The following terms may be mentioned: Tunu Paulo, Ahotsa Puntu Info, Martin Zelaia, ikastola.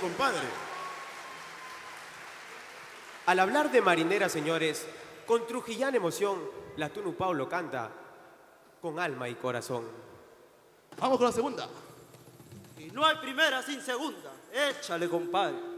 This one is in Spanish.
Compadre. Al hablar de marinera, señores, con trujillana emoción, la Tunu Paulo canta con alma y corazón. Vamos con la segunda. Y no hay primera sin segunda. Échale, compadre.